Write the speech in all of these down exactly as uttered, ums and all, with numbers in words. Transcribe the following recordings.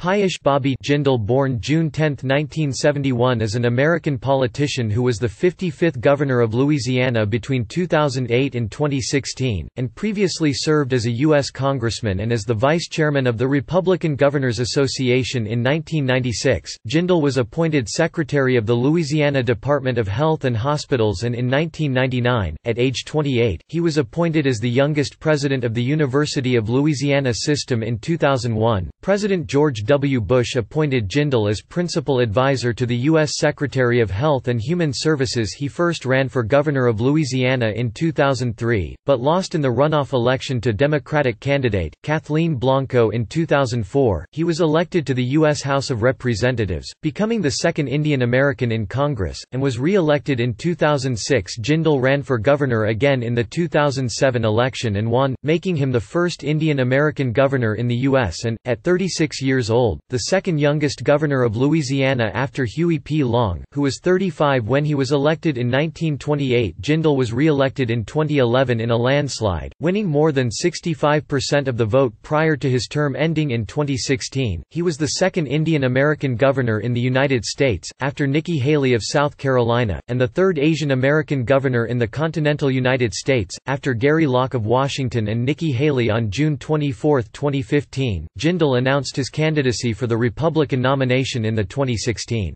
Piyush Bobby Jindal, born June tenth nineteen seventy-one, is an American politician who was the fifty-fifth governor of Louisiana between two thousand eight and twenty sixteen, and previously served as a U S congressman and as the vice chairman of the Republican Governors Association in nineteen ninety-six. Jindal was appointed secretary of the Louisiana Department of Health and Hospitals, and in nineteen ninety-nine, at age twenty-eight, he was appointed as the youngest president of the University of Louisiana system in two thousand one. President George W. Bush appointed Jindal as principal advisor to the U S Secretary of Health and Human Services. He first ran for governor of Louisiana in two thousand three, but lost in the runoff election to Democratic candidate Kathleen Blanco in two thousand four. He was elected to the U S House of Representatives, becoming the second Indian American in Congress, and was re-elected in two thousand six. Jindal ran for governor again in the two thousand seven election and won, making him the first Indian American governor in the U S and, at thirty-six years old, old, the second youngest governor of Louisiana after Huey P. Long, who was thirty-five when he was elected in nineteen twenty-eight. Jindal was re-elected in twenty eleven in a landslide, winning more than sixty-five percent of the vote prior to his term ending in twenty sixteen. He was the second Indian American governor in the United States, after Nikki Haley of South Carolina, and the third Asian American governor in the continental United States, after Gary Locke of Washington and Nikki Haley. On June twenty-fourth twenty fifteen, Jindal announced his candidacy for the Republican nomination in the twenty sixteen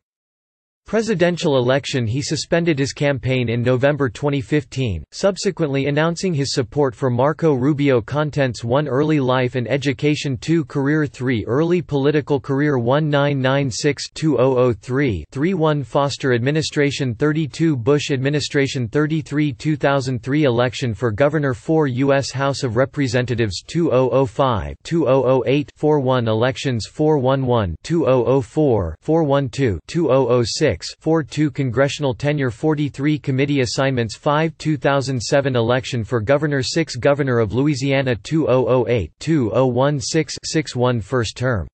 presidential election. He suspended his campaign in November twenty fifteen, subsequently announcing his support for Marco Rubio. Contents: one Early life and education, two Career, three Early political career, nineteen ninety-six to two thousand three, three one Foster administration, thirty-two Bush administration, thirty-three two thousand three election for governor, four U S House of Representatives, two thousand five to two thousand eight, four one elections, four eleven to two thousand four, four twelve to two thousand six, forty-two congressional tenure, forty-three committee assignments, five two thousand seven election for governor, six governor of Louisiana, two thousand eight to two thousand sixteen, first term.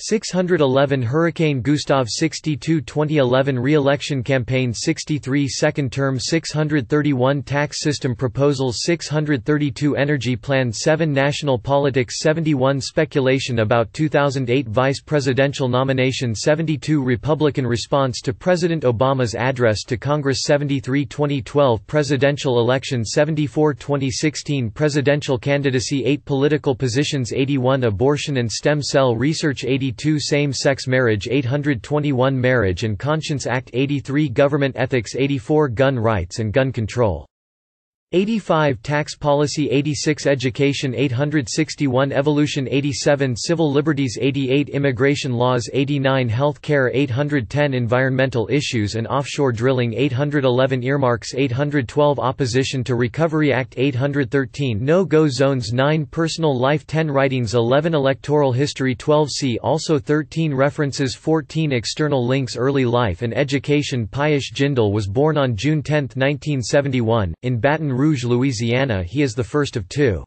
six hundred eleven Hurricane Gustav, sixty-two twenty eleven re-election campaign, sixty-three second term, six hundred thirty-one tax system proposals, six hundred thirty-two energy plan, seven national politics, seventy-one speculation about two thousand eight vice presidential nomination, seventy-two Republican response to President Obama's address to Congress, seventy-three twenty twelve presidential election, seventy-four twenty sixteen presidential candidacy, eight political positions, eighty-one abortion and stem cell research, eighty-two eighty-two Same-sex marriage, eight hundred twenty-one Marriage and Conscience Act, eighty-three Government ethics, eighty-four Gun rights and gun control, eighty-five Tax policy, eighty-six Education, eight hundred sixty-one Evolution, eighty-seven Civil liberties, eighty-eight Immigration laws, eighty-nine Health care, eight hundred ten Environmental issues and offshore drilling, eight hundred eleven Earmarks, eight hundred twelve Opposition to Recovery Act, eight hundred thirteen No-go zones, nine Personal life, ten Writings, eleven Electoral history, twelve See also, thirteen References, fourteen External links. Early life and education. Piyush Jindal was born on June tenth nineteen seventy-one, in Baton Rouge, Rouge, Louisiana. He is the first of two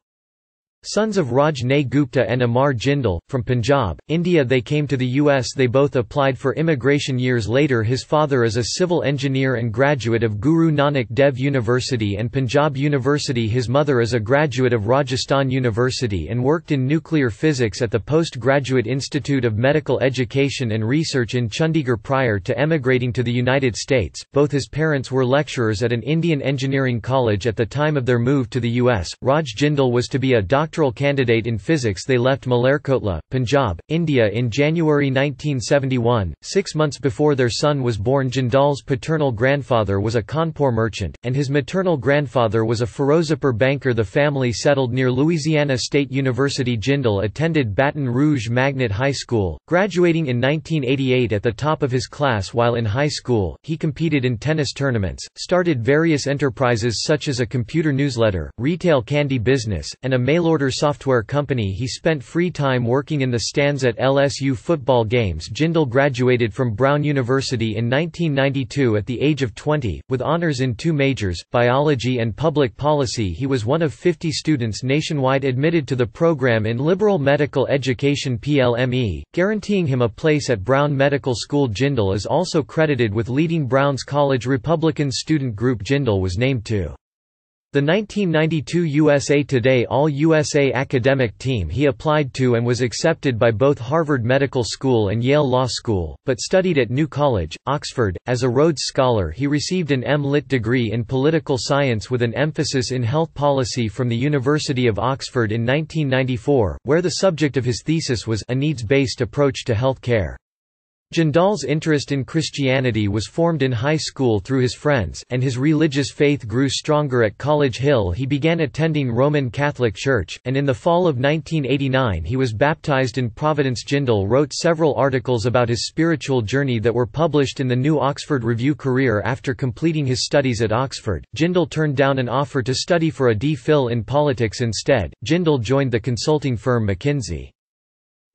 sons of Raj Gupta and Amar Jindal. From Punjab, India, they came to the U S. They both applied for immigration years later. His father is a civil engineer and graduate of Guru Nanak Dev University and Punjab University. His mother is a graduate of Rajasthan University and worked in nuclear physics at the Postgraduate Institute of Medical Education and Research in Chandigarh prior to emigrating to the United States. Both his parents were lecturers at an Indian engineering college at the time of their move to the U S. Raj Jindal was to be a doctor Doctoral candidate in physics. They left Malerkotla, Punjab, India in January nineteen seventy-one, six months before their son was born. Jindal's paternal grandfather was a Kanpur merchant, and his maternal grandfather was a Ferozepur banker. The family settled near Louisiana State University. Jindal attended Baton Rouge Magnet High School, graduating in nineteen eighty-eight at the top of his class. While in high school, he competed in tennis tournaments, started various enterprises such as a computer newsletter, retail candy business, and a mail order computer software company. He spent free time working in the stands at L S U football games. Jindal graduated from Brown University in nineteen ninety-two at the age of twenty, with honors in two majors, biology and public policy. He was one of fifty students nationwide admitted to the program in liberal medical education P L M E, guaranteeing him a place at Brown Medical School. Jindal is also credited with leading Brown's College Republican student group. Jindal was named to the nineteen ninety-two U S A Today All-U S A academic team. He applied to and was accepted by both Harvard Medical School and Yale Law School, but studied at New College, Oxford. As a Rhodes Scholar, he received an M Lit degree in political science with an emphasis in health policy from the University of Oxford in nineteen ninety-four, where the subject of his thesis was a needs-based approach to health care. Jindal's interest in Christianity was formed in high school through his friends, and his religious faith grew stronger at College Hill. He began attending Roman Catholic Church, and in the fall of nineteen eighty-nine he was baptized in Providence. Jindal wrote several articles about his spiritual journey that were published in the New Oxford Review. Career after completing his studies at Oxford, Jindal turned down an offer to study for a D Phil in politics. Instead, Jindal joined the consulting firm McKinsey.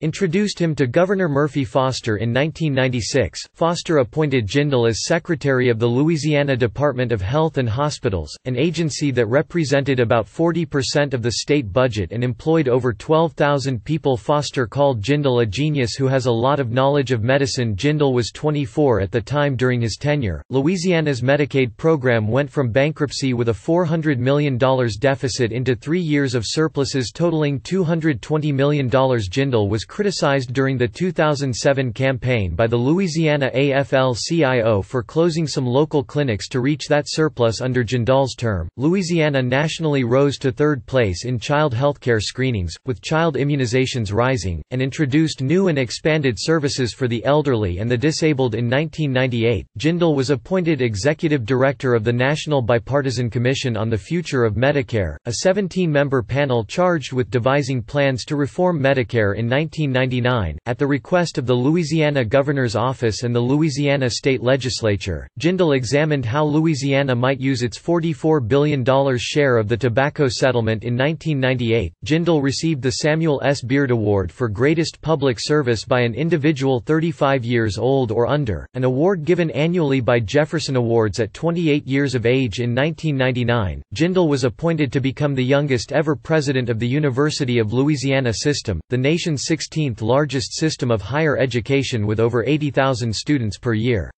Introduced him to Governor Murphy Foster in nineteen ninety-six. Foster appointed Jindal as Secretary of the Louisiana Department of Health and Hospitals, an agency that represented about forty percent of the state budget and employed over twelve thousand people. Foster called Jindal a genius who has a lot of knowledge of medicine. Jindal was twenty-four at the time. During his tenure, Louisiana's Medicaid program went from bankruptcy with a four hundred million dollars deficit into three years of surpluses totaling two hundred twenty million dollars. Jindal was criticized during the two thousand seven campaign by the Louisiana A F L C I O for closing some local clinics to reach that surplus. Under Jindal's term, Louisiana nationally rose to third place in child healthcare screenings, with child immunizations rising, and introduced new and expanded services for the elderly and the disabled. In nineteen ninety-eight, Jindal was appointed Executive Director of the National Bipartisan Commission on the Future of Medicare, a seventeen member panel charged with devising plans to reform Medicare. In nineteen ninety-nine, at the request of the Louisiana Governor's Office and the Louisiana State Legislature, Jindal examined how Louisiana might use its forty-four billion dollars share of the tobacco settlement. In nineteen ninety-eight, Jindal received the Samuel S. Beard Award for Greatest Public Service by an individual thirty-five years old or under, an award given annually by Jefferson Awards at twenty-eight years of age. In nineteen ninety-nine, Jindal was appointed to become the youngest ever president of the University of Louisiana System, the nation's sixteenth largest system of higher education with over eighty thousand students per year.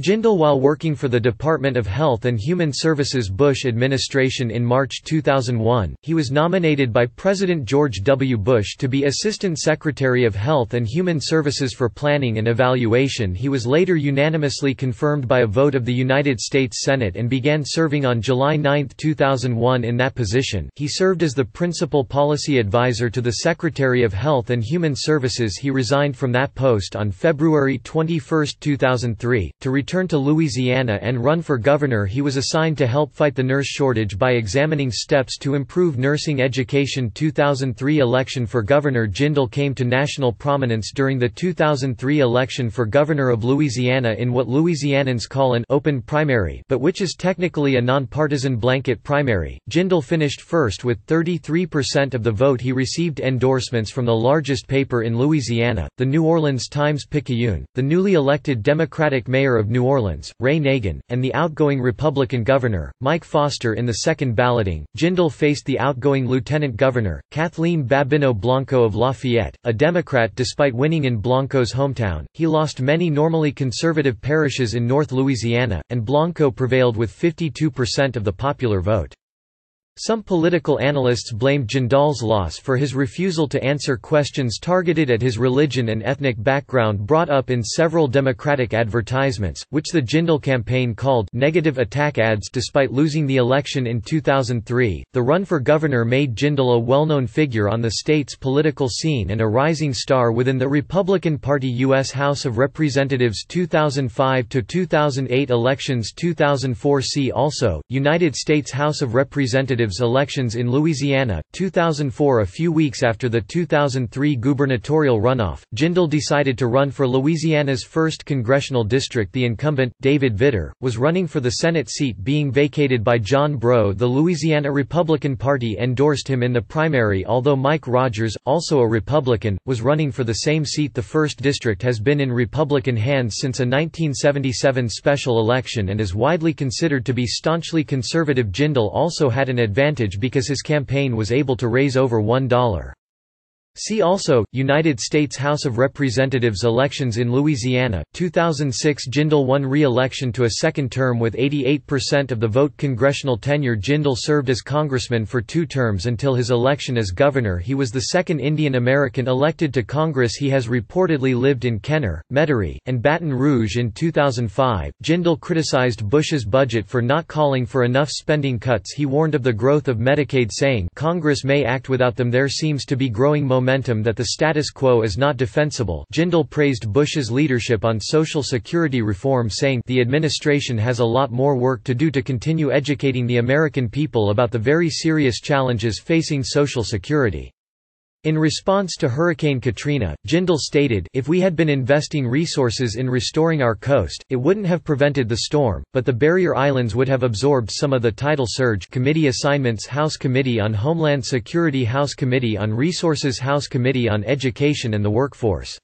Jindal, while working for the Department of Health and Human Services Bush administration in March two thousand one, he was nominated by President George W. Bush to be Assistant Secretary of Health and Human Services for Planning and Evaluation. He was later unanimously confirmed by a vote of the United States Senate and began serving on July ninth two thousand one in that position. He served as the principal policy advisor to the Secretary of Health and Human Services. He resigned from that post on February twenty-first two thousand three, to return Returned to Louisiana and run for governor. He was assigned to help fight the nurse shortage by examining steps to improve nursing education. two thousand three election for governor. Jindal came to national prominence during the two thousand three election for governor of Louisiana in what Louisianans call an open primary, but which is technically a nonpartisan blanket primary. Jindal finished first with thirty-three percent of the vote. He received endorsements from the largest paper in Louisiana, the New Orleans Times-Picayune, the newly elected Democratic mayor of New New Orleans, Ray Nagin, and the outgoing Republican governor, Mike Foster. In the second balloting, Jindal faced the outgoing lieutenant governor, Kathleen Blanco Blanco of Lafayette, a Democrat. Despite winning in Blanco's hometown, he lost many normally conservative parishes in North Louisiana, and Blanco prevailed with fifty-two percent of the popular vote. Some political analysts blamed Jindal's loss for his refusal to answer questions targeted at his religion and ethnic background brought up in several Democratic advertisements, which the Jindal campaign called negative attack ads. Despite losing the election in two thousand three, the run for governor made Jindal a well-known figure on the state's political scene and a rising star within the Republican Party. U S House of Representatives two thousand five to two thousand eight elections. Two thousand four See also, United States House of Representatives representatives elections in Louisiana, two thousand four. A few weeks after the two thousand three gubernatorial runoff, Jindal decided to run for Louisiana's first congressional district. The incumbent, David Vitter, was running for the Senate seat being vacated by John Breaux. The Louisiana Republican Party endorsed him in the primary, although Mike Rogers, also a Republican, was running for the same seat. The first district has been in Republican hands since a nineteen seventy-seven special election and is widely considered to be staunchly conservative. Jindal also had an advantage because his campaign was able to raise over one dollar. See also, United States House of Representatives elections in Louisiana, two thousand six. Jindal won re-election to a second term with eighty-eight percent of the vote. Congressional tenure. Jindal served as congressman for two terms until his election as governor. He was the second Indian American elected to Congress. He has reportedly lived in Kenner, Metairie, and Baton Rouge. In two thousand five, Jindal criticized Bush's budget for not calling for enough spending cuts. He warned of the growth of Medicaid, saying, "Congress may act without them. There seems to be growing momentum that the status quo is not defensible." Jindal praised Bush's leadership on Social Security reform, saying, "The administration has a lot more work to do to continue educating the American people about the very serious challenges facing Social Security." In response to Hurricane Katrina, Jindal stated, "If we had been investing resources in restoring our coast, it wouldn't have prevented the storm, but the barrier islands would have absorbed some of the tidal surge." Committee assignments: House Committee on Homeland Security, House Committee on Resources, House Committee on Education and the Workforce.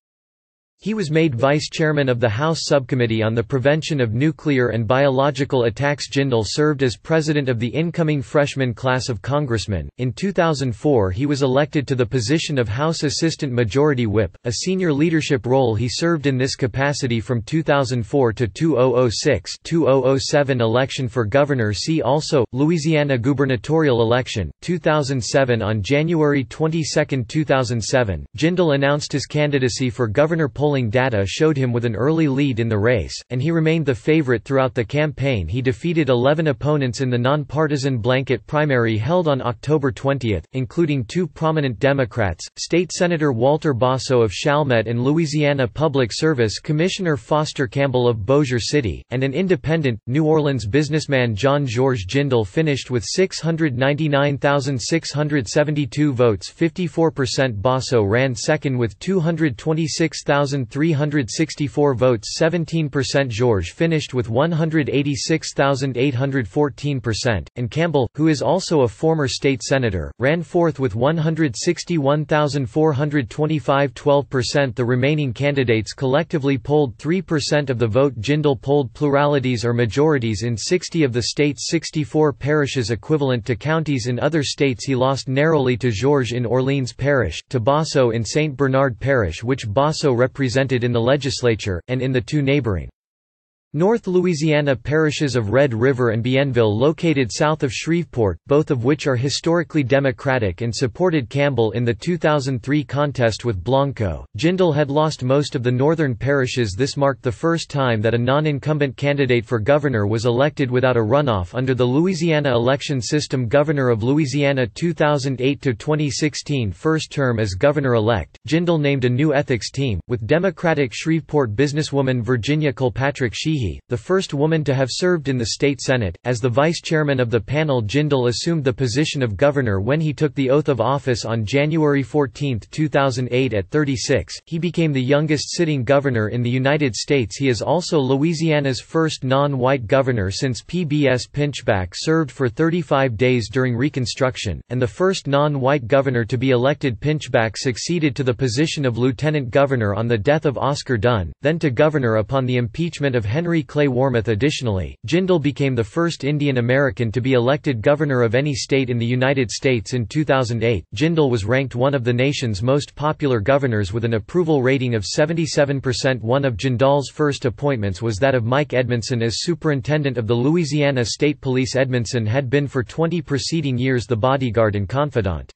He was made vice chairman of the House Subcommittee on the Prevention of Nuclear and Biological Attacks. Jindal served as president of the incoming freshman class of congressmen. In two thousand four, he was elected to the position of House Assistant Majority Whip, a senior leadership role. He served in this capacity from two thousand four to two thousand six, two thousand seven election for governor. See also, Louisiana gubernatorial election, two thousand seven. On January twenty-second, two thousand seven, Jindal announced his candidacy for governor. Polling data showed him with an early lead in the race, and he remained the favorite throughout the campaign. He defeated eleven opponents in the nonpartisan blanket primary held on October twentieth, including two prominent Democrats, State Senator Walter Basso of Chalmette and Louisiana Public Service Commissioner Foster Campbell of Bossier City, and an independent, New Orleans businessman John George. Jindal finished with six hundred ninety-nine thousand six hundred seventy-two votes, fifty-four percent. Basso ran second with two hundred twenty-six thousand. one thousand three hundred sixty-four votes, seventeen percent. George finished with one hundred eighty-six thousand eight hundred fourteen percent, and Campbell, who is also a former state senator, ran fourth with one hundred sixty-one thousand four hundred twenty-five, twelve percent. The remaining candidates collectively polled three percent of the vote. Jindal polled pluralities or majorities in sixty of the state's sixty-four parishes, equivalent to counties in other states. He lost narrowly to George in Orleans Parish, to Basso in Saint Bernard Parish, which Basso represented represented in the legislature, and in the two neighboring North Louisiana parishes of Red River and Bienville, located south of Shreveport, both of which are historically Democratic and supported Campbell in the two thousand three contest with Blanco. Jindal had lost most of the northern parishes. This marked the first time that a non-incumbent candidate for governor was elected without a runoff under the Louisiana election system. Governor of Louisiana two thousand eight to twenty sixteen, first term as governor-elect, Jindal named a new ethics team, with Democratic Shreveport businesswoman Virginia Colpatrick Sheehy, the first woman to have served in the state Senate, as the vice chairman of the panel. Jindal assumed the position of governor when he took the oath of office on January fourteenth, two thousand eight at thirty-six. He became the youngest sitting governor in the United States. He is also Louisiana's first non-white governor since P B S Pinchback served for thirty-five days during Reconstruction, and the first non-white governor to be elected. Pinchback succeeded to the position of lieutenant governor on the death of Oscar Dunn, then to governor upon the impeachment of Henry Clay Warmoth. Additionally, Jindal became the first Indian American to be elected governor of any state in the United States in two thousand eight. Jindal was ranked one of the nation's most popular governors with an approval rating of seventy-seven percent. One of Jindal's first appointments was that of Mike Edmondson as superintendent of the Louisiana State Police. Edmondson had been for twenty preceding years the bodyguard and confidant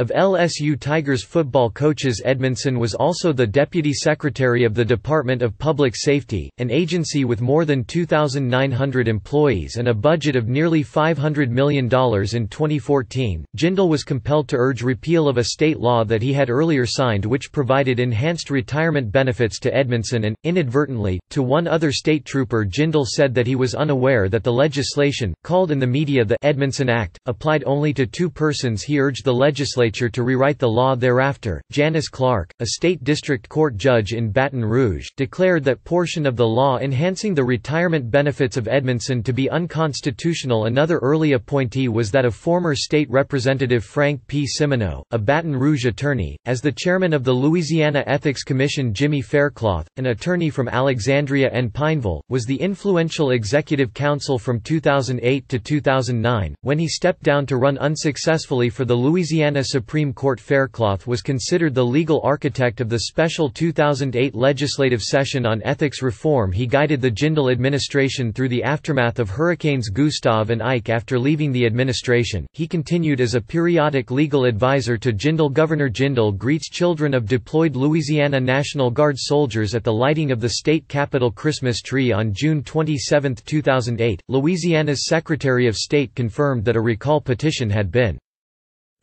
Of L S U Tigers football coaches, Edmondson was also the Deputy Secretary of the Department of Public Safety, an agency with more than two thousand nine hundred employees and a budget of nearly five hundred million dollars in twenty fourteen. Jindal was compelled to urge repeal of a state law that he had earlier signed, which provided enhanced retirement benefits to Edmondson, and, inadvertently, to one other state trooper. Jindal said that he was unaware that the legislation, called in the media the Edmondson Act, applied only to two persons. He urged the legislature to rewrite the law thereafter. Janice Clark, a state district court judge in Baton Rouge, declared that portion of the law enhancing the retirement benefits of Edmondson to be unconstitutional. Another early appointee was that of former state representative Frank P. Simoneau, a Baton Rouge attorney, as the chairman of the Louisiana Ethics Commission. Jimmy Faircloth, an attorney from Alexandria and Pineville, was the influential executive counsel from two thousand eight to two thousand nine, when he stepped down to run unsuccessfully for the Louisiana Supreme Court. Faircloth was considered the legal architect of the special two thousand eight legislative session on ethics reform. He guided the Jindal administration through the aftermath of Hurricanes Gustav and Ike. After leaving the administration, he continued as a periodic legal advisor to Jindal. Governor Jindal greets children of deployed Louisiana National Guard soldiers at the lighting of the state capitol Christmas tree on June twenty-seventh two thousand eight. Louisiana's Secretary of State confirmed that a recall petition had been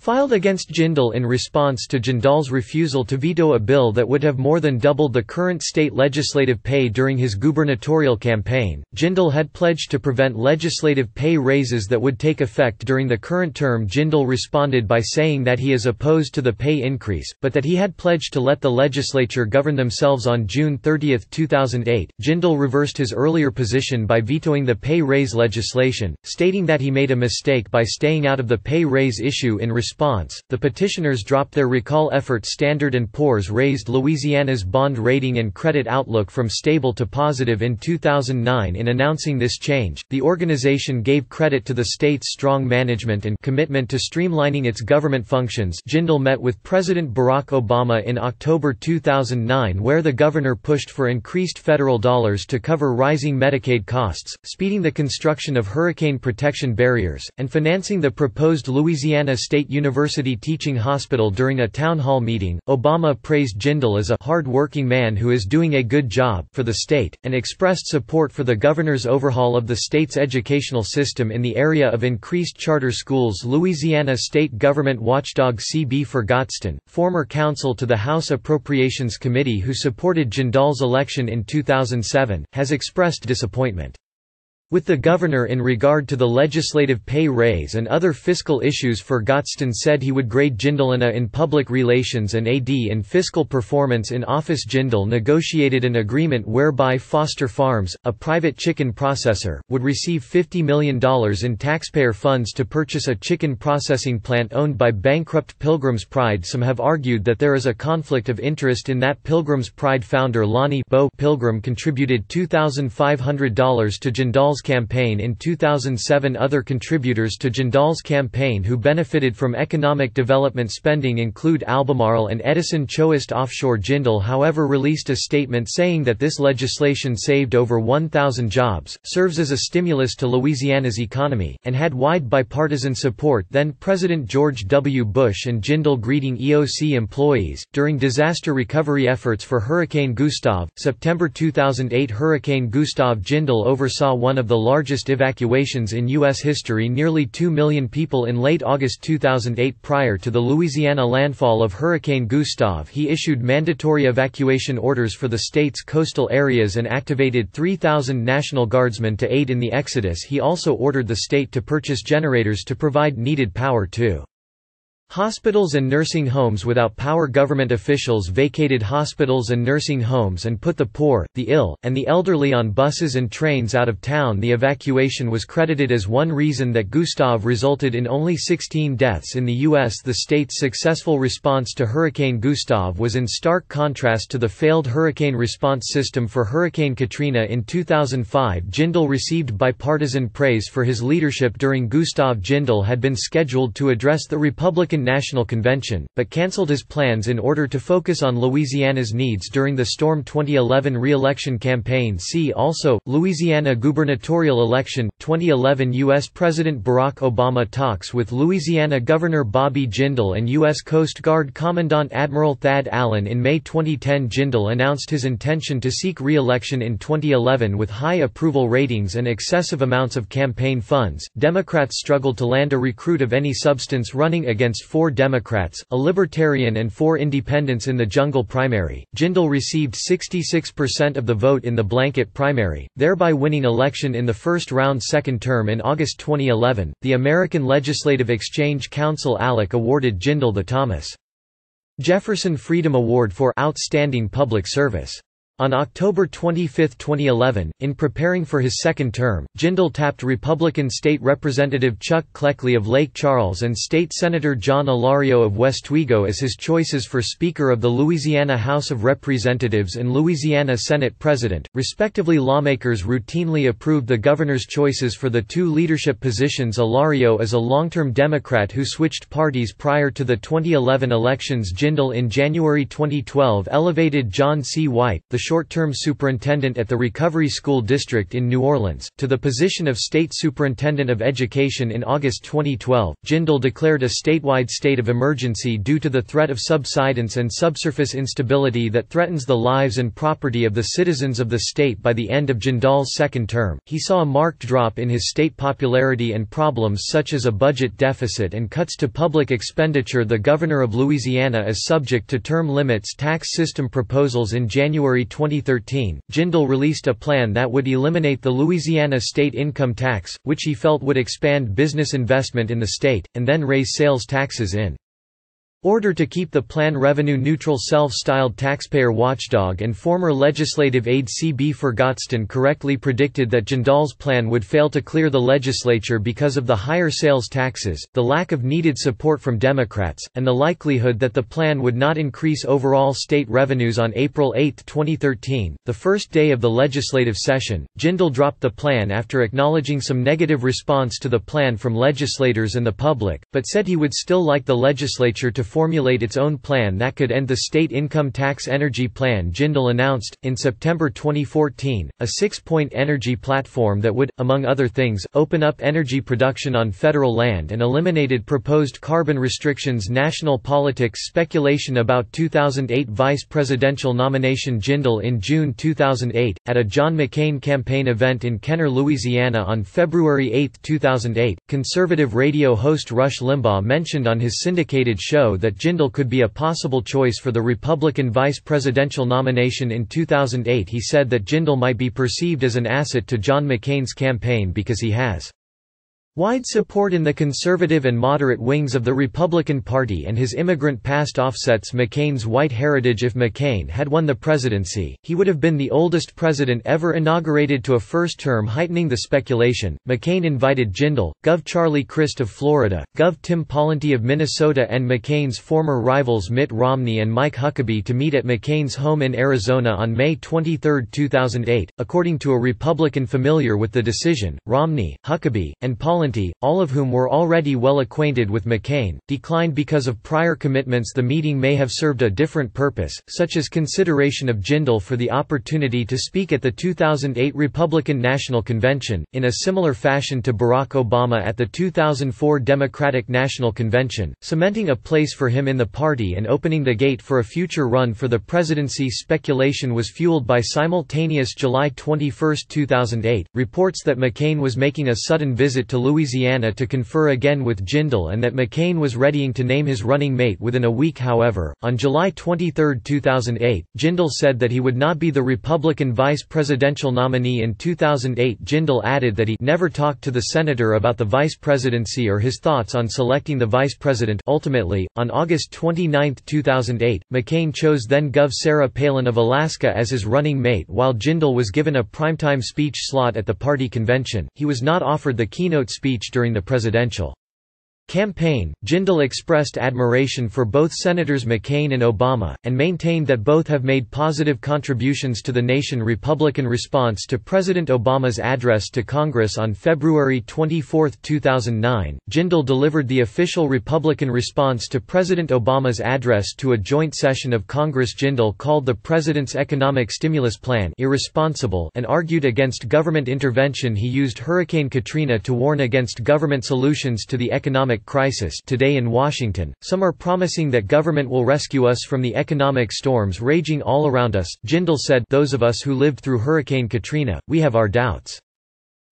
filed against Jindal in response to Jindal's refusal to veto a bill that would have more than doubled the current state legislative pay during his gubernatorial campaign. Jindal had pledged to prevent legislative pay raises that would take effect during the current term. Jindal responded by saying that he is opposed to the pay increase, but that he had pledged to let the legislature govern themselves. On June thirtieth two thousand eight, Jindal reversed his earlier position by vetoing the pay raise legislation, stating that he made a mistake by staying out of the pay raise issue. In response, response, the petitioners dropped their recall effort. Standard and Poor's raised Louisiana's bond rating and credit outlook from stable to positive in two thousand nine. In announcing this change, the organization gave credit to the state's strong management and commitment to streamlining its government functions. Jindal met with President Barack Obama in October two thousand nine, where the governor pushed for increased federal dollars to cover rising Medicaid costs, speeding the construction of hurricane protection barriers, and financing the proposed Louisiana State University University Teaching Hospital. During a town hall meeting, Obama praised Jindal as a hard-working man who is doing a good job for the state, and expressed support for the governor's overhaul of the state's educational system in the area of increased charter schools. Louisiana state government watchdog C B Forgotston, former counsel to the House Appropriations Committee who supported Jindal's election in two thousand seven, has expressed disappointment with the governor in regard to the legislative pay raise and other fiscal issues. Forgotston said he would grade Jindal an A in public relations and A D in fiscal performance in office. Jindal negotiated an agreement whereby Foster Farms, a private chicken processor, would receive fifty million dollars in taxpayer funds to purchase a chicken processing plant owned by bankrupt Pilgrim's Pride. Some have argued that there is a conflict of interest in that Pilgrim's Pride founder Lonnie Bo Pilgrim contributed two thousand five hundred dollars to Jindal's campaign in two thousand seven. Other contributors to Jindal's campaign who benefited from economic development spending include Albemarle and Edison Choist Offshore. Jindal, however, released a statement saying that this legislation saved over one thousand jobs, serves as a stimulus to Louisiana's economy, and had wide bipartisan support. Then President George W. Bush and Jindal greeting E O C employees during disaster recovery efforts for Hurricane Gustav. September two thousand eight, Hurricane Gustav. Jindal oversaw one of the largest evacuations in U S history, nearly two million people in late August two thousand eight. Prior to the Louisiana landfall of Hurricane Gustav, he issued mandatory evacuation orders for the state's coastal areas and activated three thousand National Guardsmen to aid in the exodus. He also ordered the state to purchase generators to provide needed power to hospitals and nursing homes without power. Government officials vacated hospitals and nursing homes and put the poor, the ill, and the elderly on buses and trains out of town. The evacuation was credited as one reason that Gustav resulted in only sixteen deaths in the U S. The state's successful response to Hurricane Gustav was in stark contrast to the failed hurricane response system for Hurricane Katrina in two thousand five. Jindal received bipartisan praise for his leadership during Gustav. Jindal had been scheduled to address the Republican Republican National Convention, but canceled his plans in order to focus on Louisiana's needs during the Storm twenty eleven re-election campaign. See also, Louisiana gubernatorial election, twenty eleven U S President Barack Obama talks with Louisiana Governor Bobby Jindal and U S Coast Guard Commandant Admiral Thad Allen in May twenty ten. Jindal announced his intention to seek re-election in twenty eleven with high approval ratings and excessive amounts of campaign funds. Democrats struggled to land a recruit of any substance, running against four Democrats, a Libertarian and four Independents in the jungle primary. Jindal received sixty-six percent of the vote in the blanket primary, thereby winning election in the first round second term in August twenty eleven. The American Legislative Exchange Council A L E C awarded Jindal the Thomas Jefferson Freedom Award for outstanding public service. On October twenty-fifth twenty eleven, in preparing for his second term, Jindal tapped Republican State Representative Chuck Kleckley of Lake Charles and State Senator John Alario of Westwego as his choices for Speaker of the Louisiana House of Representatives and Louisiana Senate President, respectively. Lawmakers routinely approved the governor's choices for the two leadership positions. Alario is a long-term Democrat who switched parties prior to the twenty eleven elections. Jindal in January twenty twelve elevated John C. White, the short-term superintendent at the Recovery School District in New Orleans, to the position of State Superintendent of Education in August twenty twelve. Jindal declared a statewide state of emergency due to the threat of subsidence and subsurface instability that threatens the lives and property of the citizens of the state. By the end of Jindal's second term, he saw a marked drop in his state popularity and problems such as a budget deficit and cuts to public expenditure. The governor of Louisiana is subject to term limits tax system proposals. In January twenty thirteen, Jindal released a plan that would eliminate the Louisiana state income tax, which he felt would expand business investment in the state, and then raise sales taxes in order to keep the plan revenue-neutral. Self-styled taxpayer watchdog and former legislative aide C B Forgotston correctly predicted that Jindal's plan would fail to clear the legislature because of the higher sales taxes, the lack of needed support from Democrats, and the likelihood that the plan would not increase overall state revenues. On April eighth twenty thirteen, the first day of the legislative session, Jindal dropped the plan after acknowledging some negative response to the plan from legislators and the public, but said he would still like the legislature to formulate its own plan that could end the state income tax. Energy plan. Jindal announced, in September twenty fourteen, a six-point energy platform that would, among other things, open up energy production on federal land and eliminated proposed carbon restrictions. National politics. Speculation about two thousand eight vice presidential nomination. Jindal in June two thousand eight, at a John McCain campaign event in Kenner, Louisiana on February eighth two thousand eight, conservative radio host Rush Limbaugh mentioned on his syndicated show that that Jindal could be a possible choice for the Republican vice presidential nomination in two thousand eight. He said that Jindal might be perceived as an asset to John McCain's campaign because he has wide support in the conservative and moderate wings of the Republican Party, and his immigrant past offsets McCain's white heritage. If McCain had won the presidency, he would have been the oldest president ever inaugurated to a first term. Heightening the speculation, McCain invited Jindal, Governor Charlie Crist of Florida, Governor Tim Pawlenty of Minnesota, and McCain's former rivals Mitt Romney and Mike Huckabee to meet at McCain's home in Arizona on May twenty-third two thousand eight. According to a Republican familiar with the decision, Romney, Huckabee, and Pawlenty, all of whom were already well acquainted with McCain, declined because of prior commitments. The meeting may have served a different purpose, such as consideration of Jindal for the opportunity to speak at the two thousand eight Republican National Convention, in a similar fashion to Barack Obama at the two thousand four Democratic National Convention, cementing a place for him in the party and opening the gate for a future run for the presidency. Speculation was fueled by simultaneous July twenty-first two thousand eight, reports that McCain was making a sudden visit to Louisiana Louisiana to confer again with Jindal and that McCain was readying to name his running mate within a week. However, on July twenty-third two thousand eight, Jindal said that he would not be the Republican vice presidential nominee in two thousand eight. Jindal added that he never talked to the senator about the vice presidency or his thoughts on selecting the vice president. Ultimately, on August twenty-ninth two thousand eight, McCain chose then-Governor Sarah Palin of Alaska as his running mate. While Jindal was given a primetime speech slot at the party convention, he was not offered the keynote speech during the presidential Campaign, Jindal expressed admiration for both Senators McCain and Obama, and maintained that both have made positive contributions to the nation. Republican response to President Obama's address to Congress on February twenty-fourth two thousand nine, Jindal delivered the official Republican response to President Obama's address to a joint session of Congress. Jindal called the president's economic stimulus plan irresponsible and argued against government intervention. He used Hurricane Katrina to warn against government solutions to the economic crisis. Today in Washington, some are promising that government will rescue us from the economic storms raging all around us. Jindal said, "Those of us who lived through Hurricane Katrina, we have our doubts."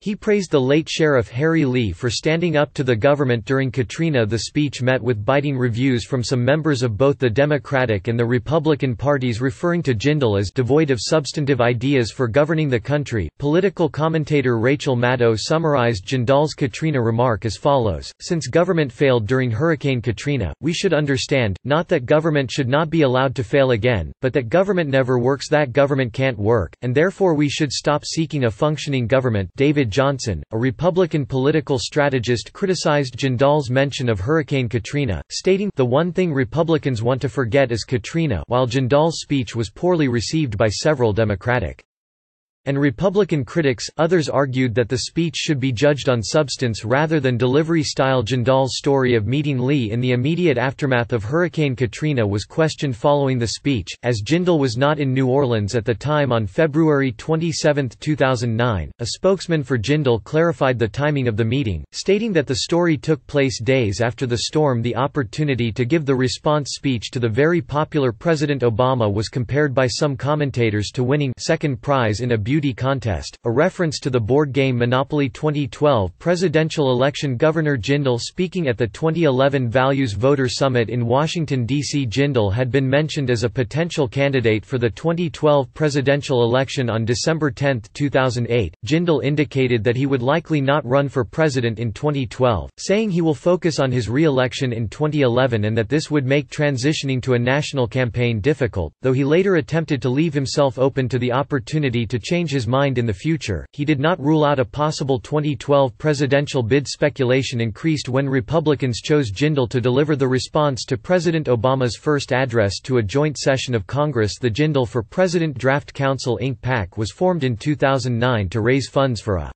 He praised the late Sheriff Harry Lee for standing up to the government during Katrina. The speech met with biting reviews from some members of both the Democratic and the Republican parties, referring to Jindal as devoid of substantive ideas for governing the country. Political commentator Rachel Maddow summarized Jindal's Katrina remark as follows: "Since government failed during Hurricane Katrina, we should understand, not that government should not be allowed to fail again, but that government never works, that government can't work, and therefore we should stop seeking a functioning government." David Johnson, a Republican political strategist, criticized Jindal's mention of Hurricane Katrina, stating, "The one thing Republicans want to forget is Katrina," while Jindal's speech was poorly received by several Democratic and Republican critics. Others argued that the speech should be judged on substance rather than delivery style. Jindal's story of meeting Lee in the immediate aftermath of Hurricane Katrina was questioned following the speech, as Jindal was not in New Orleans at the time. On February twenty-seventh two thousand nine, a spokesman for Jindal clarified the timing of the meeting, stating that the story took place days after the storm. The opportunity to give the response speech to the very popular President Obama was compared by some commentators to winning second prize in a beauty contest, a reference to the board game Monopoly. twenty twelve presidential election. Governor Jindal speaking at the twenty eleven Values Voter Summit in Washington, D C Jindal had been mentioned as a potential candidate for the twenty twelve presidential election. On December tenth two thousand eight, Jindal indicated that he would likely not run for president in twenty twelve, saying he will focus on his re-election in twenty eleven and that this would make transitioning to a national campaign difficult, though he later attempted to leave himself open to the opportunity to change his mind in the future. He did not rule out a possible twenty twelve presidential bid. Speculation increased when Republicans chose Jindal to deliver the response to President Obama's first address to a joint session of Congress. The Jindal for President Draft Council Incorporated PAC was formed in two thousand nine to raise funds for a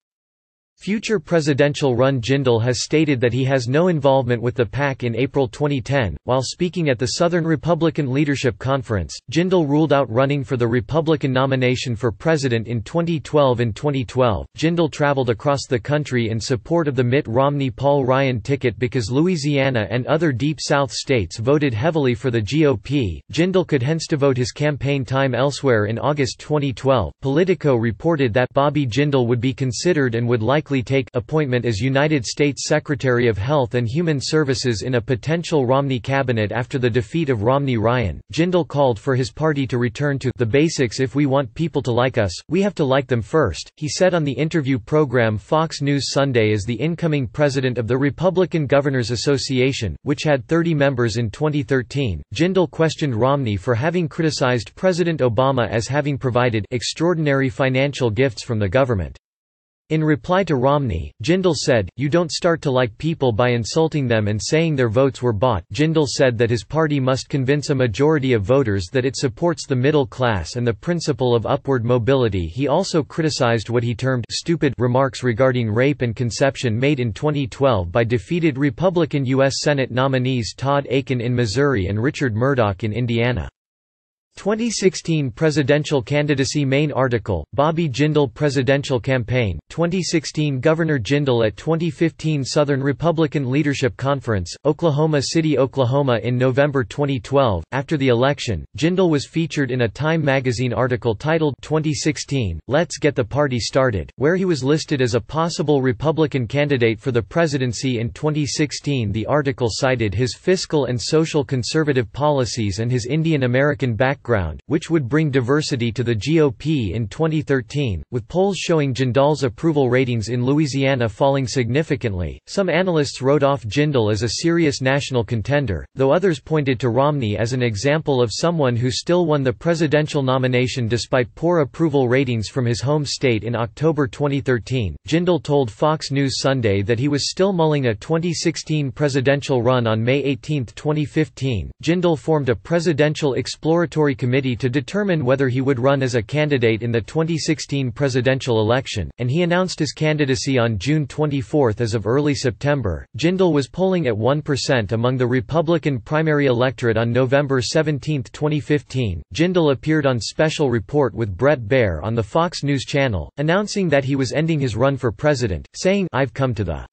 future presidential run. Jindal has stated that he has no involvement with the PAC. In April twenty ten, while speaking at the Southern Republican Leadership Conference, Jindal ruled out running for the Republican nomination for president in twenty twelve. In twenty twelve, Jindal traveled across the country in support of the Mitt Romney-Paul Ryan ticket because Louisiana and other Deep South states voted heavily for the G O P. Jindal could hence devote his campaign time elsewhere. In August twenty twelve, Politico reported that Bobby Jindal would be considered and would likely take appointment as United States Secretary of Health and Human Services in a potential Romney cabinet after the defeat of Romney Ryan. Jindal called for his party to return to the basics. "If we want people to like us, we have to like them first," he said on the interview program Fox News Sunday. As the incoming president of the Republican Governors Association, which had thirty members in twenty thirteen, Jindal questioned Romney for having criticized President Obama as having provided extraordinary financial gifts from the government. In reply to Romney, Jindal said, "You don't start to like people by insulting them and saying their votes were bought." Jindal said that his party must convince a majority of voters that it supports the middle class and the principle of upward mobility. He also criticized what he termed "stupid" remarks regarding rape and conception made in twenty twelve by defeated Republican U S Senate nominees Todd Akin in Missouri and Richard Murdoch in Indiana. twenty sixteen presidential candidacy. Main article, Bobby Jindal presidential campaign, twenty sixteen Governor Jindal at twenty fifteen Southern Republican Leadership Conference, Oklahoma City, Oklahoma. In November twenty twelve, after the election, Jindal was featured in a Time magazine article titled twenty sixteen, Let's Get the Party Started, where he was listed as a possible Republican candidate for the presidency in twenty sixteen. The article cited his fiscal and social conservative policies and his Indian American background background, which would bring diversity to the G O P in twenty thirteen, with polls showing Jindal's approval ratings in Louisiana falling significantly. Some analysts wrote off Jindal as a serious national contender, though others pointed to Romney as an example of someone who still won the presidential nomination despite poor approval ratings from his home state in October twenty thirteen. Jindal told Fox News Sunday that he was still mulling a twenty sixteen presidential run on May eighteenth, twenty fifteen. Jindal formed a presidential exploratory committee to determine whether he would run as a candidate in the twenty sixteen presidential election, and he announced his candidacy on June twenty-fourth. As of early September, Jindal was polling at one percent among the Republican primary electorate on November seventeenth, twenty fifteen. Jindal appeared on Special Report with Brett Baer on the Fox News Channel, announcing that he was ending his run for president, saying, "I've come to the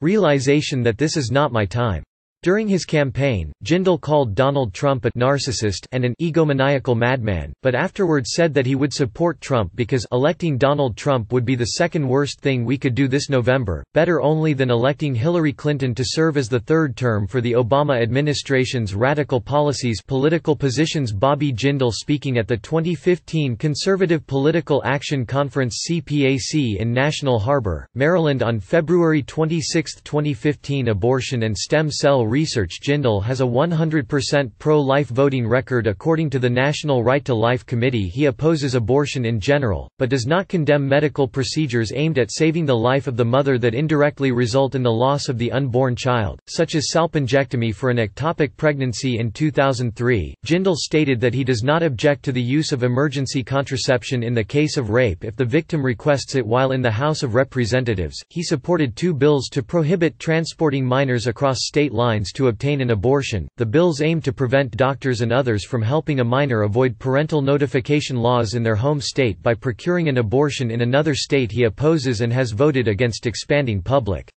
realization that this is not my time." During his campaign, Jindal called Donald Trump a narcissist and an egomaniacal madman, but afterwards said that he would support Trump because electing Donald Trump would be the second worst thing we could do this November, better only than electing Hillary Clinton to serve as the third term for the Obama administration's radical policies. Political positions. Bobby Jindal, speaking at the twenty fifteen Conservative Political Action Conference C PAC in National Harbor, Maryland on February twenty-sixth, twenty fifteen. Abortion and stem cell research. Jindal has a one hundred percent pro-life voting record according to the National Right to Life Committee. He opposes abortion in general, but does not condemn medical procedures aimed at saving the life of the mother that indirectly result in the loss of the unborn child, such as salpingectomy for an ectopic pregnancy. In two thousand three, Jindal stated that he does not object to the use of emergency contraception in the case of rape if the victim requests it. While in the House of Representatives, he supported two bills to prohibit transporting minors across state lines to obtain an abortion. The bills aim to prevent doctors and others from helping a minor avoid parental notification laws in their home state by procuring an abortion in another state. He opposes and has voted against expanding public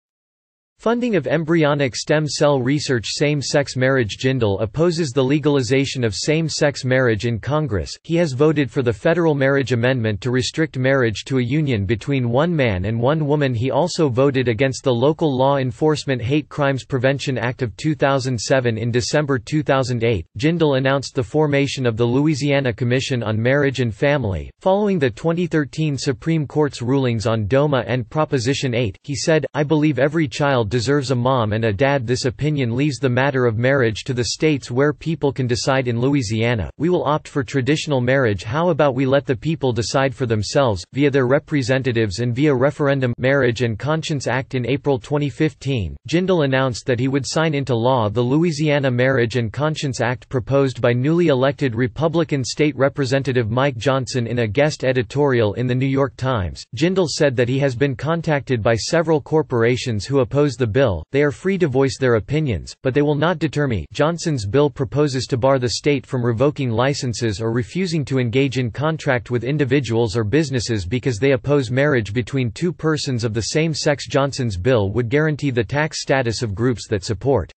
funding of embryonic stem cell research. Same-sex marriage. Jindal opposes the legalization of same-sex marriage in Congress. He has voted for the federal marriage amendment to restrict marriage to a union between one man and one woman. He also voted against the Local Law Enforcement Hate Crimes Prevention Act of two thousand seven. In December two thousand eight, Jindal announced the formation of the Louisiana Commission on Marriage and Family, following the twenty thirteen Supreme Court's rulings on DOMA and Proposition eight. He said, "I believe every child deserves a mom and a dad. This opinion leaves the matter of marriage to the states where people can decide. In Louisiana, we will opt for traditional marriage. How about we let the people decide for themselves, via their representatives and via referendum." Marriage and Conscience Act. In April twenty fifteen, Jindal announced that he would sign into law the Louisiana Marriage and Conscience Act proposed by newly elected Republican State Representative Mike Johnson. In a guest editorial in The New York Times, Jindal said that he has been contacted by several corporations who oppose the the bill. "They are free to voice their opinions, but they will not deter me." Johnson's bill proposes to bar the state from revoking licenses or refusing to engage in contract with individuals or businesses because they oppose marriage between two persons of the same sex. Johnson's bill would guarantee the tax status of groups that support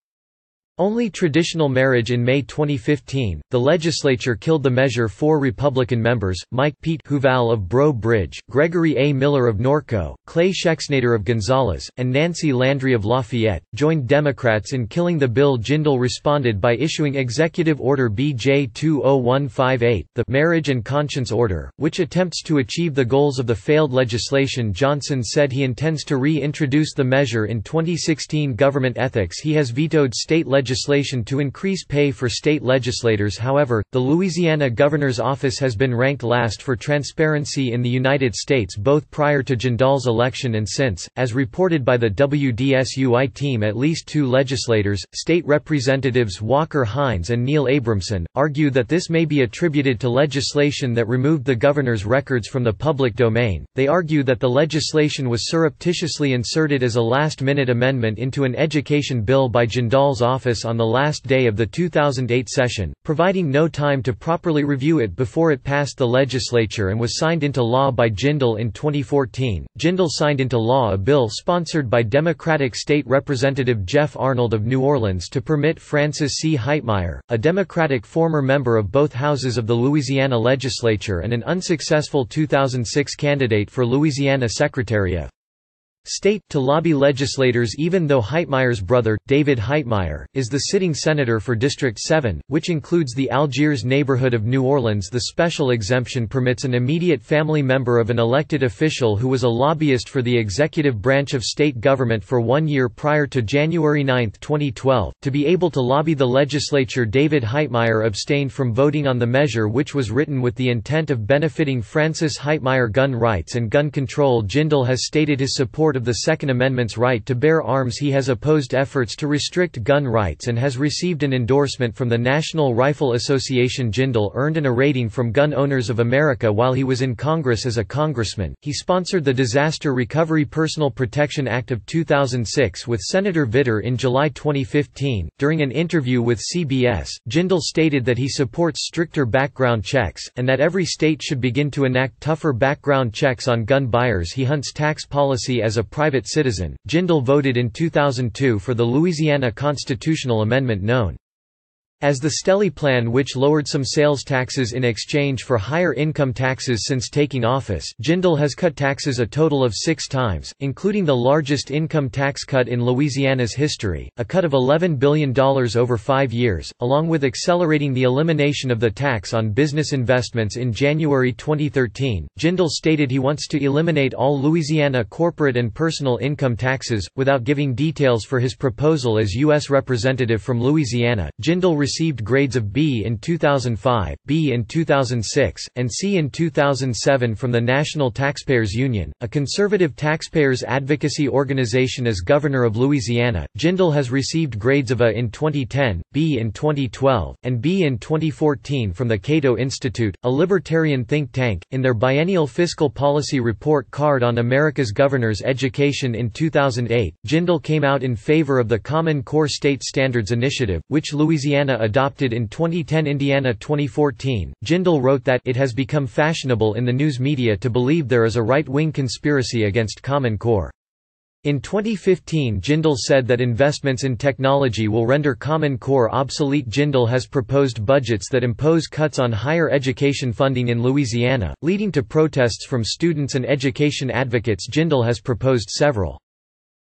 only traditional marriage. In May twenty fifteen, the legislature killed the measure. Four Republican members, Mike Pete Huval of Breaux Bridge, Gregory A. Miller of Norco, Clay Schexnader of Gonzales, and Nancy Landry of Lafayette, joined Democrats in killing the bill. Jindal responded by issuing Executive Order B J two oh one five eight, the Marriage and Conscience Order, which attempts to achieve the goals of the failed legislation. Johnson said he intends to reintroduce the measure in twenty sixteen. Government ethics. He has vetoed state legislation legislation to increase pay for state legislators. However, the Louisiana governor's office has been ranked last for transparency in the United States both prior to Jindal's election and since. As reported by the W D S U I team, at least two legislators, state representatives Walker Hines and Neil Abramson, argue that this may be attributed to legislation that removed the governor's records from the public domain. They argue that the legislation was surreptitiously inserted as a last-minute amendment into an education bill by Jindal's office on the last day of the two thousand eight session, providing no time to properly review it before it passed the legislature and was signed into law by Jindal in twenty fourteen. Jindal signed into law a bill sponsored by Democratic State Representative Jeff Arnold of New Orleans to permit Francis C. Heitmeier, a Democratic former member of both houses of the Louisiana legislature and an unsuccessful two thousand six candidate for Louisiana Secretary of state to lobby legislators, even though Heitmeier's brother, David Heitmeier, is the sitting senator for District seven, which includes the Algiers neighborhood of New Orleans. The special exemption permits an immediate family member of an elected official who was a lobbyist for the executive branch of state government for one year prior to January ninth, twenty twelve, to be able to lobby the legislature. David Heitmeier abstained from voting on the measure, which was written with the intent of benefiting Francis Heitmeier. Gun rights and gun control. Jindal has stated his support of the Second Amendment's right to bear arms. He has opposed efforts to restrict gun rights and has received an endorsement from the National Rifle Association. Jindal earned an A-rating from Gun Owners of America while he was in Congress. As a congressman, he sponsored the Disaster Recovery Personal Protection Act of two thousand six with Senator Vitter in July twenty fifteen. During an interview with C B S, Jindal stated that he supports stricter background checks, and that every state should begin to enact tougher background checks on gun buyers. He hunts tax policy as a private citizen. Jindal voted in two thousand two for the Louisiana constitutional amendment known as the Stelly Plan, which lowered some sales taxes in exchange for higher income taxes. Since taking office, Jindal has cut taxes a total of six times, including the largest income tax cut in Louisiana's history, a cut of eleven billion dollars over five years, along with accelerating the elimination of the tax on business investments in January twenty thirteen. Jindal stated he wants to eliminate all Louisiana corporate and personal income taxes, without giving details for his proposal. As U S Representative from Louisiana, Jindal received grades of B in two thousand five, B in two thousand six, and C in two thousand seven from the National Taxpayers Union, a conservative taxpayers advocacy organization. As governor of Louisiana, Jindal has received grades of A in twenty ten, B in twenty twelve, and B in twenty fourteen from the Cato Institute, a libertarian think tank, in their biennial fiscal policy report card on America's governors' education. In two thousand eight, Jindal came out in favor of the Common Core State Standards Initiative, which Louisiana adopted in twenty ten. Indiana twenty fourteen, Jindal wrote that it has become fashionable in the news media to believe there is a right-wing conspiracy against Common Core. In twenty fifteen, Jindal said that investments in technology will render Common Core obsolete. Jindal has proposed budgets that impose cuts on higher education funding in Louisiana, leading to protests from students and education advocates. Jindal has proposed several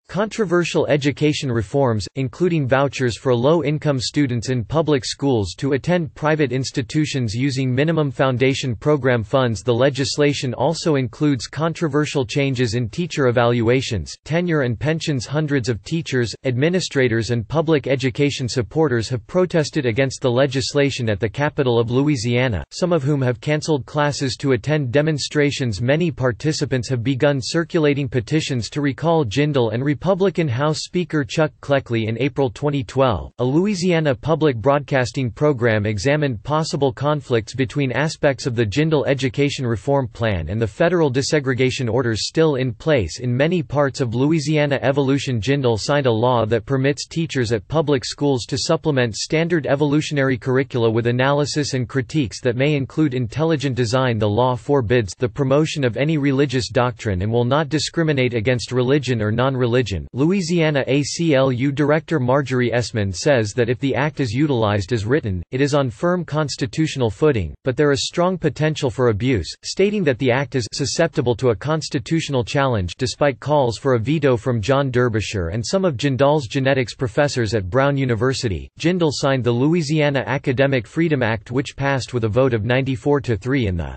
controversial education reforms, including vouchers for low-income students in public schools to attend private institutions using minimum foundation program funds. The legislation also includes controversial changes in teacher evaluations, tenure and pensions. Hundreds of teachers, administrators and public education supporters have protested against the legislation at the capital of Louisiana, some of whom have canceled classes to attend demonstrations. Many participants have begun circulating petitions to recall Jindal and Republican House Speaker Chuck Kleckley. In April twenty twelve, a Louisiana public broadcasting program examined possible conflicts between aspects of the Jindal education reform plan and the federal desegregation orders still in place in many parts of Louisiana. Evolution. Jindal signed a law that permits teachers at public schools to supplement standard evolutionary curricula with analysis and critiques that may include intelligent design. The law forbids the promotion of any religious doctrine and will not discriminate against religion or non-religion. Louisiana A C L U Director Marjorie Essman says that if the act is utilized as written, it is on firm constitutional footing, but there is strong potential for abuse, stating that the act is susceptible to a constitutional challenge despite calls for a veto from John Derbyshire and some of Jindal's genetics professors at Brown University. Jindal signed the Louisiana Academic Freedom Act, which passed with a vote of ninety-four to three in the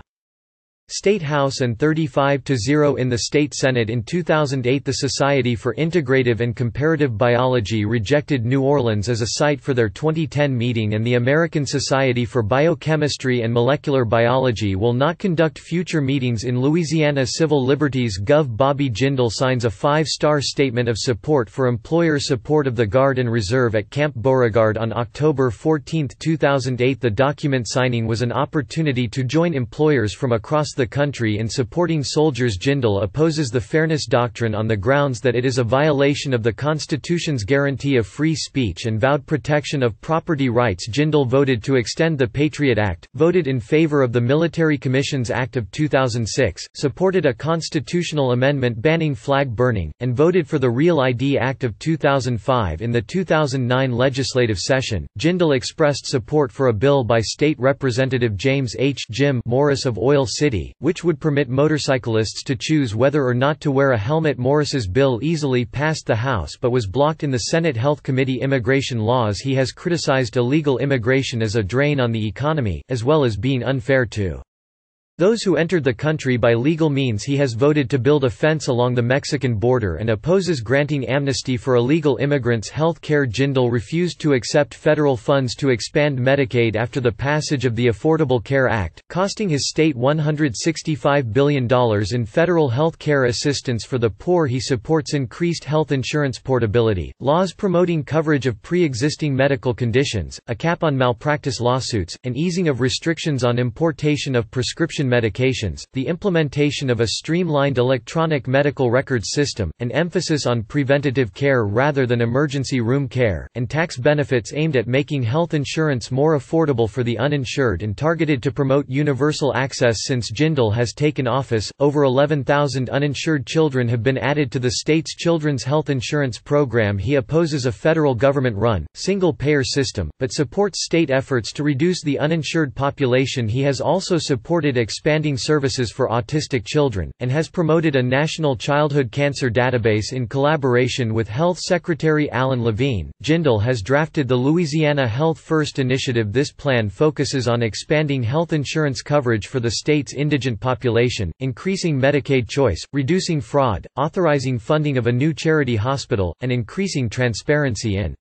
State House and thirty-five to zero in the State Senate. In two thousand eight, the Society for Integrative and Comparative Biology rejected New Orleans as a site for their twenty ten meeting, and the American Society for Biochemistry and Molecular Biology will not conduct future meetings in Louisiana. Civil Liberties. Governor Bobby Jindal signs a five-star statement of support for employer support of the Guard and Reserve at Camp Beauregard on October fourteenth, two thousand eight. The document signing was an opportunity to join employers from across the the country in supporting soldiers. Jindal opposes the Fairness Doctrine on the grounds that it is a violation of the Constitution's guarantee of free speech and vowed protection of property rights. Jindal voted to extend the Patriot Act, voted in favor of the Military Commissions Act of two thousand six, supported a constitutional amendment banning flag burning, and voted for the Real I D Act of two thousand five in the two thousand nine legislative session. Jindal expressed support for a bill by State Representative James H. Jim Morris of Oil City safety, which would permit motorcyclists to choose whether or not to wear a helmet. Morris's bill easily passed the House but was blocked in the Senate Health Committee. Immigration laws. He has criticized illegal immigration as a drain on the economy, as well as being unfair to those who entered the country by legal means. He has voted to build a fence along the Mexican border and opposes granting amnesty for illegal immigrants. Health care. Jindal refused to accept federal funds to expand Medicaid after the passage of the Affordable Care Act, costing his state one hundred sixty-five billion dollars in federal health care assistance for the poor. He supports increased health insurance portability, laws promoting coverage of pre-existing medical conditions, a cap on malpractice lawsuits, an easing of restrictions on importation of prescription medications, the implementation of a streamlined electronic medical records system, an emphasis on preventative care rather than emergency room care, and tax benefits aimed at making health insurance more affordable for the uninsured and targeted to promote universal access. Since Jindal has taken office, over eleven thousand uninsured children have been added to the state's children's health insurance program. He opposes a federal government-run, single-payer system, but supports state efforts to reduce the uninsured population. He has also supported expanding services for autistic children, and has promoted a national childhood cancer database in collaboration with Health Secretary Alan Levine. Jindal has drafted the Louisiana Health First Initiative. This plan focuses on expanding health insurance coverage for the state's indigent population, increasing Medicaid choice, reducing fraud, authorizing funding of a new charity hospital, and increasing transparency in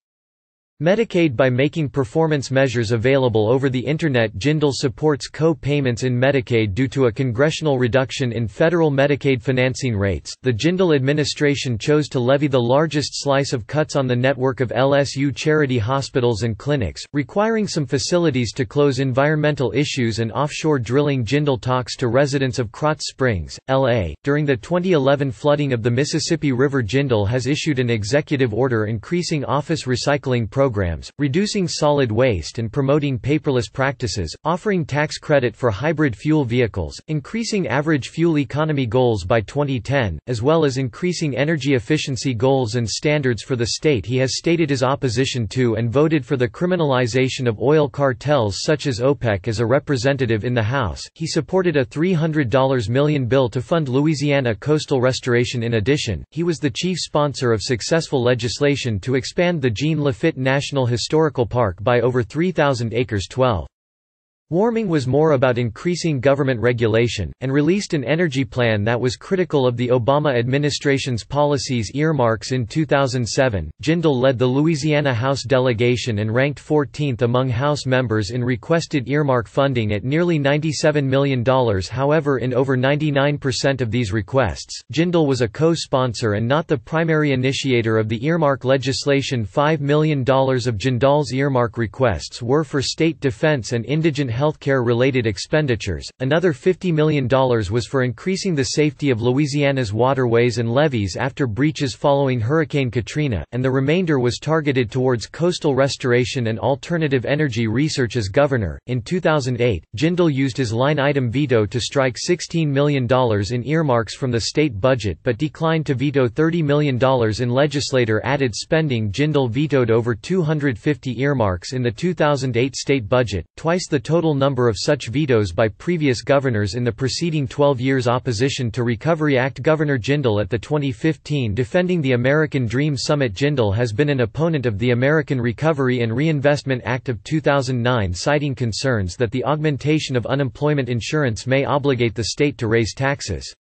Medicaid by making performance measures available over the Internet. Jindal supports co-payments in Medicaid due to a congressional reduction in federal Medicaid financing rates. The Jindal administration chose to levy the largest slice of cuts on the network of L S U charity hospitals and clinics, requiring some facilities to close. Environmental issues and offshore drilling. Jindal talks to residents of Krotz Springs, L A During the twenty eleven flooding of the Mississippi River, Jindal has issued an executive order increasing office recycling programs. Programs, reducing solid waste and promoting paperless practices, offering tax credit for hybrid fuel vehicles, increasing average fuel economy goals by twenty ten, as well as increasing energy efficiency goals and standards for the state. He has stated his opposition to and voted for the criminalization of oil cartels such as OPEC. As a representative in the House, he supported a three hundred million dollar bill to fund Louisiana coastal restoration. In addition, he was the chief sponsor of successful legislation to expand the Jean Lafitte National National Historical Park by over three thousand acres. twelve. Warming was more about increasing government regulation, and released an energy plan that was critical of the Obama administration's policies. Earmarks. In two thousand seven, Jindal led the Louisiana House delegation and ranked fourteenth among House members in requested earmark funding at nearly ninety-seven million dollars. However, in over ninety-nine percent of these requests, Jindal was a co-sponsor and not the primary initiator of the earmark legislation. five million dollars of Jindal's earmark requests were for state defense and indigent healthcare related expenditures. Another fifty million dollars was for increasing the safety of Louisiana's waterways and levees after breaches following Hurricane Katrina, and the remainder was targeted towards coastal restoration and alternative energy research. As governor, in two thousand eight, Jindal used his line item veto to strike sixteen million dollars in earmarks from the state budget but declined to veto thirty million dollars in legislator added spending. Jindal vetoed over two hundred fifty earmarks in the two thousand eight state budget, twice the total number of such vetoes by previous governors in the preceding twelve years. Opposition to Recovery Act. Governor Jindal at the twenty fifteen Defending the American Dream Summit. Jindal has been an opponent of the American Recovery and Reinvestment Act of two thousand nine, citing concerns that the augmentation of unemployment insurance may obligate the state to raise taxes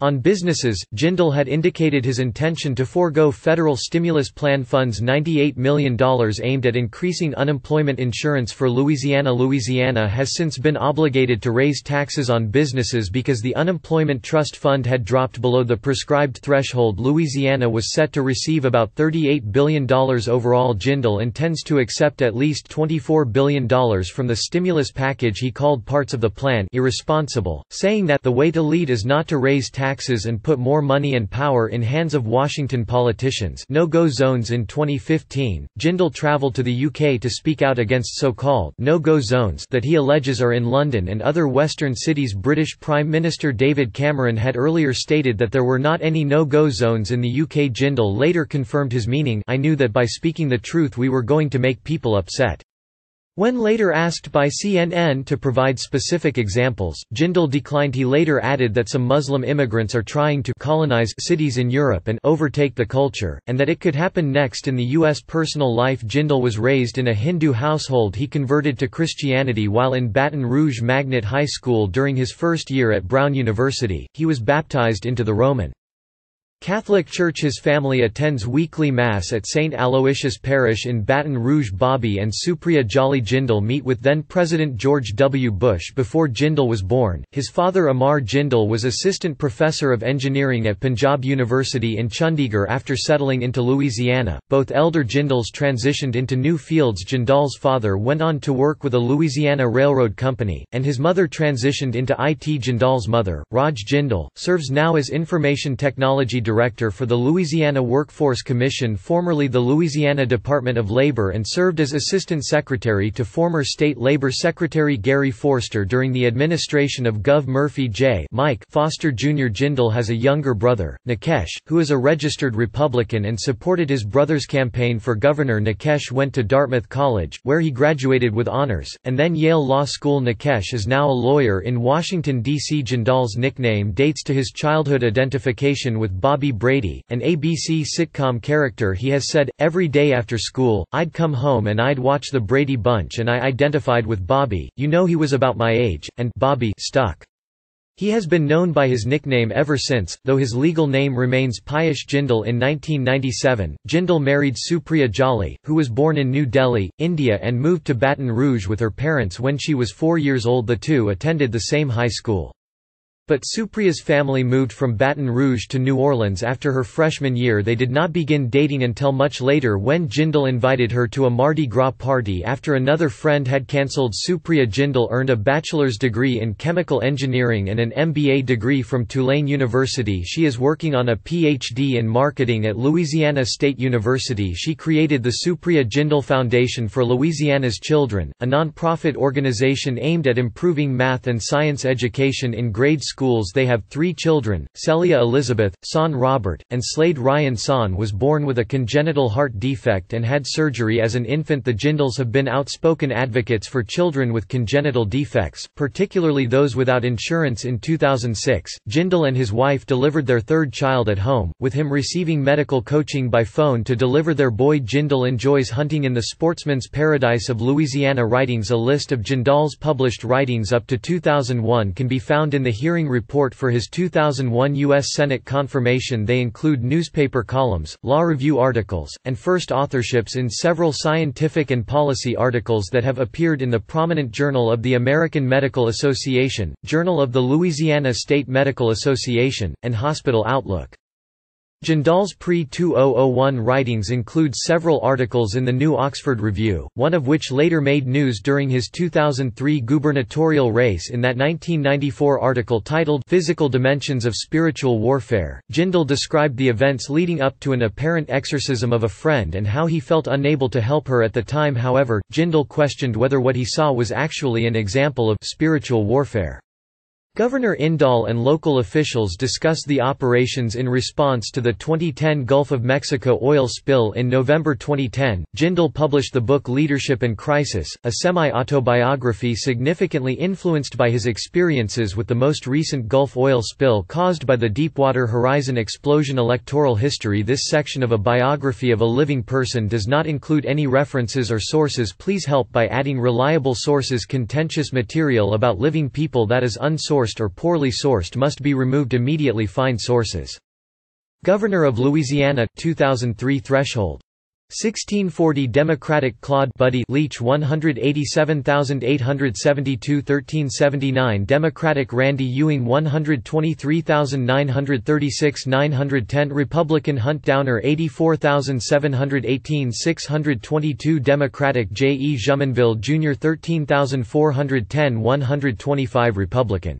on businesses. Jindal had indicated his intention to forego federal stimulus plan funds. ninety-eight million dollars aimed at increasing unemployment insurance for Louisiana. Louisiana has since been obligated to raise taxes on businesses because the Unemployment Trust Fund had dropped below the prescribed threshold. Louisiana was set to receive about thirty-eight billion dollars overall. Jindal intends to accept at least twenty-four billion dollars from the stimulus package. He called parts of the plan irresponsible, saying that the way to lead is not to raise taxes taxes and put more money and power in hands of Washington politicians. No-go zones. In twenty fifteen, Jindal traveled to the U K to speak out against so-called no-go zones that he alleges are in London and other Western cities. British Prime Minister David Cameron had earlier stated that there were not any no-go zones in the U K. Jindal later confirmed his meaning. I knew that by speaking the truth we were going to make people upset. When later asked by C N N to provide specific examples, Jindal declined. He later added that some Muslim immigrants are trying to colonize cities in Europe and overtake the culture, and that it could happen next in the U S Personal life: Jindal was raised in a Hindu household. He converted to Christianity while in Baton Rouge Magnet High School. During his first year at Brown University, he was baptized into the Roman Catholic Church. His family attends weekly mass at Saint Aloysius Parish in Baton Rouge. Bobby and Supriya Jolly Jindal meet with then-President George W. Bush before Jindal was born. His father Amar Jindal was assistant professor of engineering at Punjab University in Chandigarh after settling into Louisiana. Both elder Jindals transitioned into new fields. Jindal's father went on to work with a Louisiana railroad company, and his mother transitioned into I T. Jindal's mother, Raj Jindal, serves now as Information Technology Director Director for the Louisiana Workforce Commission, formerly the Louisiana Department of Labor, and served as Assistant Secretary to former State Labor Secretary Gary Forster during the administration of Gov. Murphy J. Mike Foster Junior Jindal has a younger brother, Nikesh, who is a registered Republican and supported his brother's campaign for governor. Nikesh went to Dartmouth College, where he graduated with honors, and then Yale Law School. Nikesh is now a lawyer in Washington, D C Jindal's nickname dates to his childhood identification with Bobby Brady, an A B C sitcom character. He has said, "Every day after school, I'd come home and I'd watch the Brady Bunch and I identified with Bobby, you know he was about my age, and Bobby stuck." He has been known by his nickname ever since, though his legal name remains Piyush Jindal. In nineteen ninety-seven, Jindal married Supriya Jolly, who was born in New Delhi, India and moved to Baton Rouge with her parents when she was four years old. The two attended the same high school. But Supriya's family moved from Baton Rouge to New Orleans after her freshman year. They did not begin dating until much later when Jindal invited her to a Mardi Gras party after another friend had cancelled. Supriya Jindal earned a bachelor's degree in chemical engineering and an M B A degree from Tulane University. She is working on a P H D in marketing at Louisiana State University. She created the Supriya Jindal Foundation for Louisiana's Children, a non-profit organization aimed at improving math and science education in grade school. schools. They have three children, Celia Elizabeth, Son Robert, and Slade Ryan. Son was born with a congenital heart defect and had surgery as an infant. The Jindals have been outspoken advocates for children with congenital defects, particularly those without insurance. In two thousand six, Jindal and his wife delivered their third child at home, with him receiving medical coaching by phone to deliver their boy. Jindal enjoys hunting in the sportsman's paradise of Louisiana. Writings. A list of Jindal's published writings up to two thousand one can be found in the hearing report for his two thousand one U S Senate confirmation. They include newspaper columns, law review articles, and first authorships in several scientific and policy articles that have appeared in the prominent Journal of the American Medical Association, Journal of the Louisiana State Medical Association, and Hospital Outlook. Jindal's pre two thousand one writings include several articles in the New Oxford Review, one of which later made news during his two thousand three gubernatorial race. In that nineteen ninety-four article titled "Physical Dimensions of Spiritual Warfare," Jindal described the events leading up to an apparent exorcism of a friend and how he felt unable to help her at the time. However, Jindal questioned whether what he saw was actually an example of spiritual warfare. Governor Indal and local officials discussed the operations in response to the twenty ten Gulf of Mexico oil spill. In November twenty ten, Jindal published the book Leadership and Crisis, a semi-autobiography significantly influenced by his experiences with the most recent Gulf oil spill caused by the Deepwater Horizon explosion. Electoral history. This section of a biography of a living person does not include any references or sources. Please help by adding reliable sources. Contentious material about living people that is unsourced or poorly sourced must be removed immediately. Find sources. Governor of Louisiana, two thousand three threshold. sixteen forty Democratic Claude Buddy Leach one hundred eighty-seven thousand eight hundred seventy-two thirteen seventy-nine Democratic Randy Ewing one hundred twenty-three thousand nine hundred thirty-six nine hundred ten Republican Hunt Downer eighty-four thousand seven hundred eighteen six hundred twenty-two Democratic J E Jumonville Junior thirteen thousand four hundred ten one hundred twenty-five Republican